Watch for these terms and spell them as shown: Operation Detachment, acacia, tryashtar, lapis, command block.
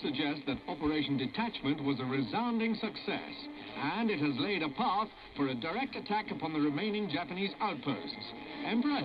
Suggests that Operation Detachment was a resounding success, and it has laid a path for a direct attack upon the remaining Japanese outposts. Emperor...